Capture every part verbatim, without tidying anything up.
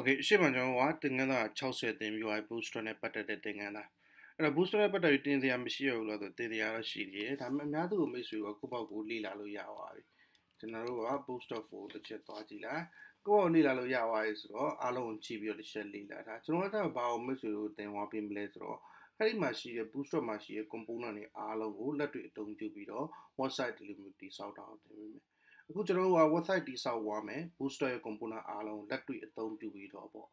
Okay, so I'm going to do a U I booster. I'm going to do a booster. I'm going to do a booster. I'm going to do a booster. I'm going to do a booster. I'm going to do a booster. I'm going to Good job, what I did, so warm, boost your component alone, that we don't do it over.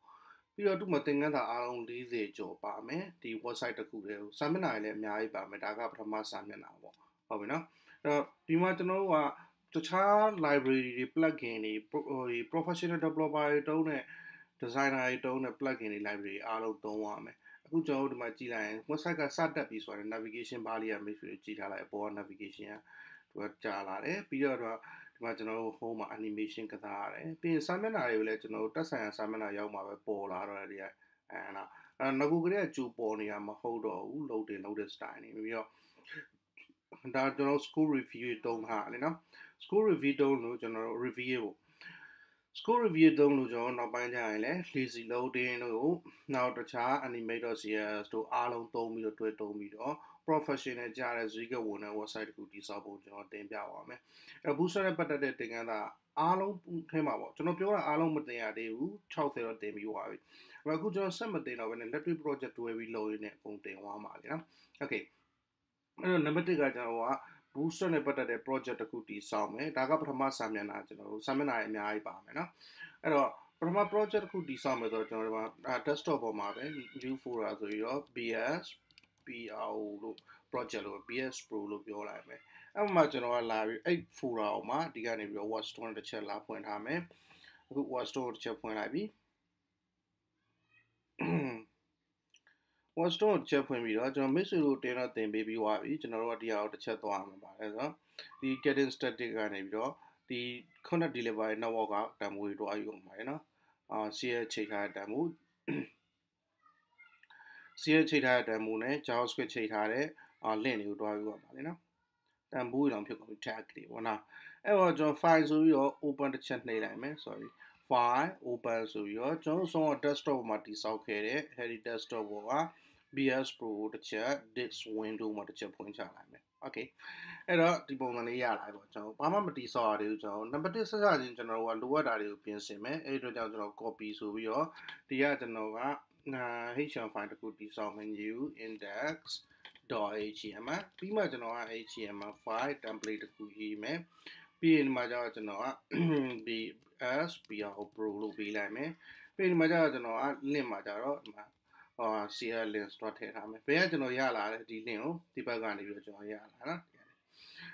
You are doing another alone, the job, barme, the was I the good, Salmon Island, my Bamadaga from my Salmon Hour. However, you might know the child library plugin, a professional developer, donor, designer, donor plugin library, alone don't warm. Good job, my G-line, was like a sat up is one navigation barrier, and make you cheat like born navigation. But Jalare, Pierre. Marginal home animation Katare. Being Salmon, I will let you know Tassan Salmon Yama Paul Aradia and Nagugria Juponiam Hodo, loaded notice dining. We are no school review don't have enough. School review don't know general review. School review don't know John or by Jale, Lizzie loading. Now the child animators here to Alon Tomito to a Tomito. Professional Jaras Riga Wuna was side good disable John Dembawame. A booster better dating and a alum came out. Tonopura alum with the idea, Chowther of them you are. Well, good John Summertino and electric project to every low in a contain one margin. Okay. Number three, Gajanawa, booster better project of Kuti Salme, Daga Prama Samana, Samana, and I Bamana. At all. From a project could disarm the desktop of Marvin, you for other B S. Project or B S Pro your life. I'm margin or live eight four hour, the gun if you watch to the chair lap point. Hame who was told chef when I be was told chef when we are John Missy routine or then baby wife each and already out the chat to Amazon. The getting static and if you're the corner delivery now walk out, damn we do I young minor. See a check out the mood. See that moon, JavaScript cheatare, or Lenny, you drive your marina. Then boot on people with tacky. One hour, John finds you open the chat name, sorry. Five opens you, John saw a desktop matty socket, heady desktop over B S Pro the chair, this window, what the chair points are. Okay. And a debonal yard, I was John. Pamma tea saw you, John. Number this is in general, and what are you being same? Eight thousand of copies of your, the Adenova. Now, he shall find a good design menu index dot H T M L. Be much an H T M L five template cookie me. Be in my daughter Noah B S B our pro be like me. Be in my daughter Noah Limadaro or Sierra Lens dot Hame. Be at no yala, the new, the bagan of your yala.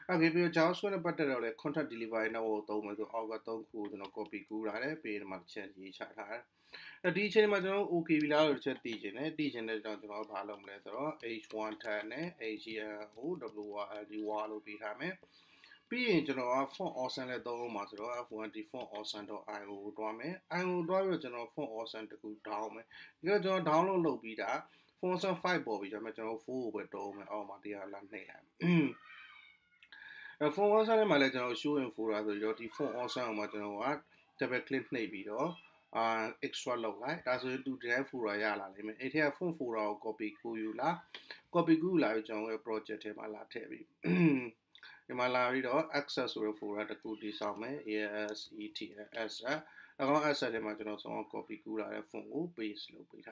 I'll give you a chance when a better contract delivery now or Thomas or Tom Cool and a copy good at it. Be in my chat each other. The teacher Madonna Uki Villa Teacher, Teacher General Palom Letter, H one Tane, H O W R D Wallo Pitame, P in general for Osana Dom Matro, F one four Osando I will drama, I will drive a general for Osan to good down. Your download low beta, four some five bobbies, a metro four with dome or Matia Lantnam. A four Osan Malatino shooting for other Yoti, four Osan Matino Art, Tabet Clint Navy door. Uh, extra low light as we do drive for a yala limit. It here phone for our copy gula copy gula John a project in my latte. In my library access for the good disarm, yes, E T S. I want as I imagine also on copy gula phone base low bit.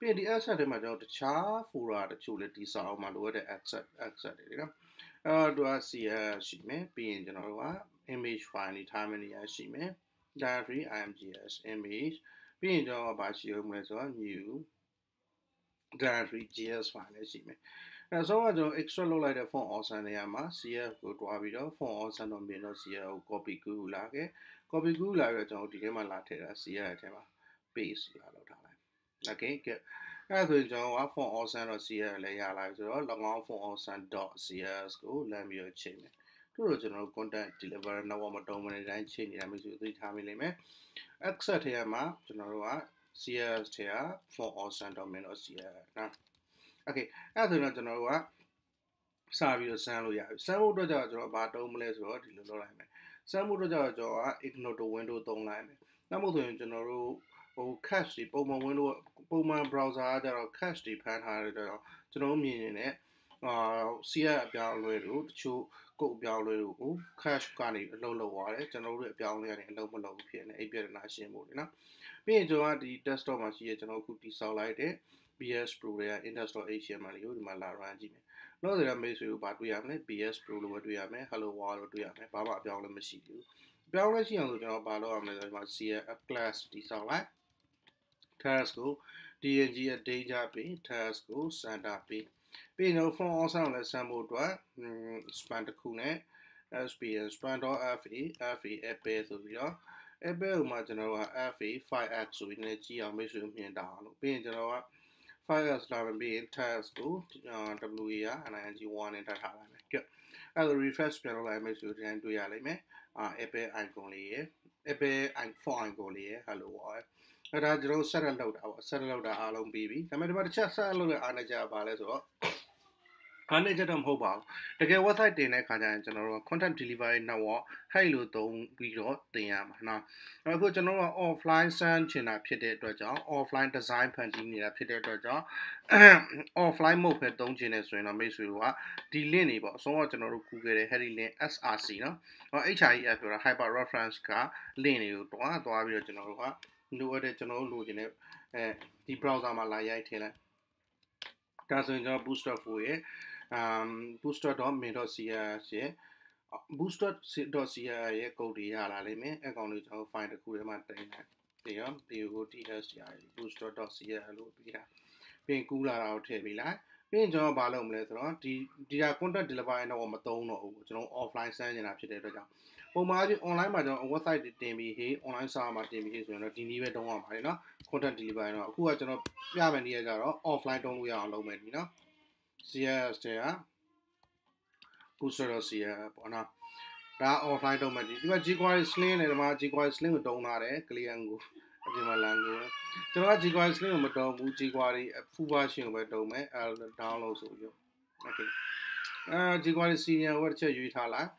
Be the asset imagine the char for the chula disarm and where the access access. Uh, do I see a she may be in general image finding time in the she may. Diary I M G S image being done by your new diary G S finance image. Now, so I do extra low light for us and Yama, C F good video for us and on minus C F copy goo lake, copy goo like the game latte, C F base. Okay, good. As we know, for us and C F layer like the long for us and dot C S go, let me achieve it. General content deliver no one dominant and change in a music time limit. Except here, ma, general, C S here for all sand dominus here. Okay, as in a general, Savio San Luya, Samu Dojo, but dominus road in the line. Samu Dojo, ignore the window, don't line. Namu in general, O cache ပုံမှန် window ပုံမှန် browser ကကြတော့ cache တွေဖမ်းထားတယ်တော့ကျွန်တော်မြင်နေတဲ့အာ C အပြောင်းအလဲတို့တချို့ကုတ်အပြောင်းအလဲတို့ကို cache ကနေအလုံးလောက်ရတယ်ကျွန်တော်တို့အပြောင်းအလဲကနေအလုံးမလုံးဖြစ်နေအိပ်ပြဒနာရှင်းဖို့လေနော်ပြီးရင်ကျွန်တော်ကဒီ desktop မှာရှိရကျွန်တော်အခုတိဆောက်လိုက်တဲ့ B S Pro တွေက index.html လေးကိုဒီမှာလာ run ကြည့်မယ်နောက်ဆိုရမေးဆိုဘာတွေ့ရမလဲ B S Pro လို့တွေ့ရမယ် Hello World လို့တွေ့ရမယ်ဘာမှအပြောင်းအလဲမရှိဘူးပြောင်းလဲရှိအောင်ဆိုကျွန်တော်ဘာလုပ်ရမလဲဆိုတော့ဒီမှာ C ရဲ့ app class တိဆောက်လိုက် task ကို D N G ရဲ့ danger ပေး task ကို center ပေးပြီးတော့ font on ဆောင်းလဲစမ်းဖို့အတွက် span တစ်ခုနဲ့ span span.fa fa app ဆိုပြီးတော့ app ကိုမှကျွန်တော်က fa five x ဆိုပြီးနည်းကြည့်အောင်မေးဆိုမြင်တာလို့ပြီးရင်ကျွန်တော်က five x လာပြီး task ကို w ရ ing one နဲ့တက်ထားလိုက်မယ်ကြည့်အဲ့လို refresh ပြန်လုပ်လိုက်မယ်ဆိုရင်တွေ့ရလိမ့်မယ်အာ app icon လေးရ app icon icon လေးရ hello world အဲ့ဒါကျွန်တော်ဆက်ရလောက်တာပေါ့ဆက်ရလောက်တာအားလုံးပြီးပြီဒါပေမဲ့ဒီမှာတစ်ချက်ဆက်ရလောက်တဲ့အားနဲ့ကြပါလဲဆိုတော့အားနဲ့ကြတော့မဟုတ်ပါဘူးတကယ် website တင်တဲ့ခါကျရင်ကျွန်တော်တို့က content delivery network ဟဲ့လို့သုံးပြီးတော့တင်ရမှာနော်အခုကျွန်တော်တို့က offline စမ်းချင်တာဖြစ်တဲ့အတွက်ကြောင့် offline design ဖန်တီးနေတာဖြစ်တဲ့အတွက်ကြောင့် offline mode ပဲသုံးချင်နေဆိုရင်တော့မိတ်ဆွေတို့ကဒီ link တွေပေါ့အဆုံးကကျွန်တော်တို့ Google ရဲ့ heading link S R C နော်ဟော H R E F ဆိုတာ hyper reference က link တွေကိုတွားသွားပြီးတော့ကျွန်တော်တို့ကလိုအပ်တဲ့ကျွန်တော်တို့လိုချင်တဲ့အဲဒီ browser မှာလာရိုက်ထည့်လိုက်ဒါဆိုရင်ကျွန်တော် booster four ရဲ့booster.min.css ရဲ့ booster.css ရဲ့ code တွေရလာလိမ့်မယ်အကောင့်တွေကျွန်တော် file တစ်ခုထဲမှာတင်လိုက်ပြီးတော့ dots ရ booster.css လို့ပြီးတာပြင်ကူးလာတာကိုထည့်ပေးလိုက်ပြင်ကျွန်တော်ဘာလုပ်မလဲဆိုတော့ဒီဒီက content delivery တော့မသုံးတော့ဘူးကျွန်တော် offline စမ်းနေတာဖြစ်တဲ့အတွက်ကြောင့်ပုံမှန်အပြင် online မှာကျွန်တော် website တွေတင်ပြီးဟေး online server မှာတင်ပြီးဟေးဆိုရင်တော့ဒီနည်းပဲတုံးရပါတယ်နော် content delivery တော့အခုကကျွန်တော်ပြမယ်နည်းကြတော့ offline တုံးလို့ရအောင်လုပ်မယ်ဒီနော်C S တဲ့ booster တော့ C S ပေါ့နော်ဒါ offline တုံးမယ်ဒီဒီက jQuery sling နဲ့ဒီမှာ jQuery sling ကိုတုံးထားတယ် client ကိုအပြင်မှာလမ်းကိုကျွန်တော်က jQuery sling ကိုမတုံးဘူး jQuery full version ကိုပဲတုံးမယ် download ဆိုပြီး okay အဲ jQuery senior ကိုတစ်ချက်ရွေးထားလိုက်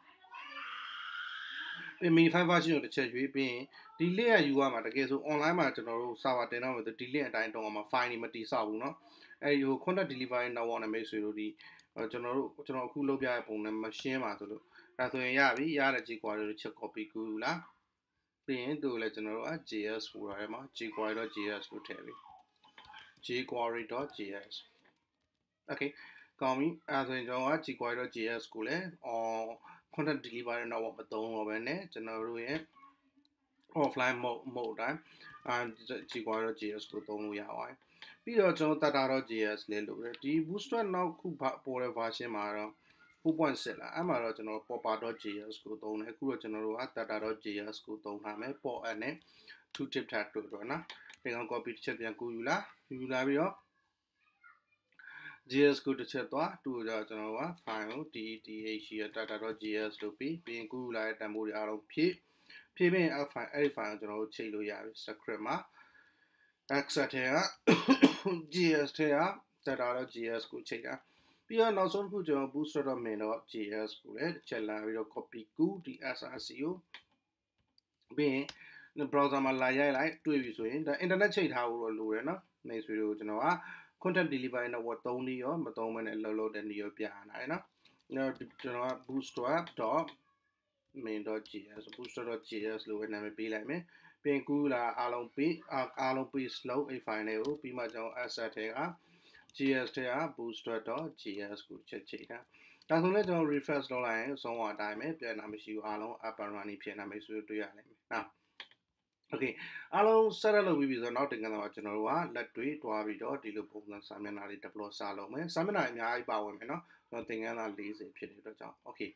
ဒီ mini five version ကိုတစ်ချက်ရွေးပြီးရင်ဒီ link ယူရမှာတကယ်ဆို online မှာကျွန်တော်တို့ server တင်တော့မယ်ဆိုဒီ link အတိုင်းတုံးအောင်မှာ file တွေမတိဆောက်ဘူးเนาะအဲဒီ content delivery network နဲ့မိတ်ဆွေတို့ဒီကျွန်တော်တို့ကျွန်တော်အခုလုပ်ပြရတဲ့ပုံနဲ့မရှင်းပါဆိုလို့ဒါဆိုရင်ရပြီရတဲ့ jQuery ကိုချက် copy ကူးလားပြီးရင်သူ့ကိုလည်းကျွန်တော်တို့က js ဟိုရထဲမှာ jQuery.js ကိုထည့်ပြီး jQuery.js okay ကောင်းပြီအဲဆိုရင်ကျွန်တော်က jQuery.js ကိုလည်း content delivery network မသုံးတော့ဘဲနဲ့ကျွန်တော်တို့ရဲ့ offline mode mode တိုင်းအဲ jQuery.js ကိုသုံးလို့ရပါတယ်ပြီးတော့ကျွန်တော် tata.js လေးလုပ်တယ်ဒီ booster နောက်ခုပေါ်တဲ့ version မှာတော့ four point six လားအဲ့မှာတော့ကျွန်တော် popper.js ကိုသုံးတယ်အခုတော့ကျွန်တော်တို့က tata.js ကိုသုံးထားမယ် pop and နဲ့ two tip tag တို့တော့နော်ဒီကောင် copy တစ်ချက်ပြန်ကူယူလာယူလာပြီးတော့ js ကိုတစ်ချက်သွားတူတော့ကျွန်တော်က file ကို tata.js လို့ပြီးပြင်ကူယူလာတဲ့တန်ဖိုးတွေအားလုံးဖြည့်ဖြည့်ပြီး alpha အဲ့ဒီ file ကိုကျွန်တော်တို့ချိန်လို့ရပြီ script မှာAccess ထဲက J S ထဲက tata.js ကိုချိန်တာပြီးတော့နောက်ဆုံးတစ်ခုကျွန်တော် booster.min.js ကိုလည်းချက်လာပြီးတော့ copy ကူဒီ src ကိုပြီးရင် browser မှာလာရိုက်လိုက်တွေ့ပြီဆိုရင်ဒါ internet ချိန်ထားဖို့တော့လိုတယ်နော်မိတ်ဆွေတို့ကျွန်တော်က content delivery network သုံးနည်းရောမသုံးမနဲ့လှုပ်လှုပ်တဲ့နည်းရောပြရတယ်နော်ကျွန်တော်က booster.min.js booster.js လို့နာမည်ပေးလိုက်မယ်ပြင်ကူလာအားလုံးပြီးအားလုံးပြီး slow a five လေးကိုပြီးမှကျွန်တော် asset ထဲက js ထဲက booster.js ကိုချက်ချိန်တာဒါဆိုလည်းကျွန်တော် refresh လုပ်လိုက်ရင်အဆုံးအတိုင်းပဲပြန်လာမရှိဘူးအားလုံး up and running ဖြစ်နေမယ်ဆိုတွေ့ရနိုင်မယ်နော် okay အားလုံး set up လုပ်ပြီးပြီဆိုတော့နောက်တင်ကတော့ကျွန်တော်တို့ကလက်တွေ့တွားပြီးတော့ဒီလိုပုံစံစာမျက်နှာလေး deploy စလုပ်မယ်စာမျက်နှာအများကြီးပါဝင်မယ်နော်ကျွန်တော်တင်ကန်းသားfortyဖြစ်နေတဲ့အတွက်ကြောင့် okay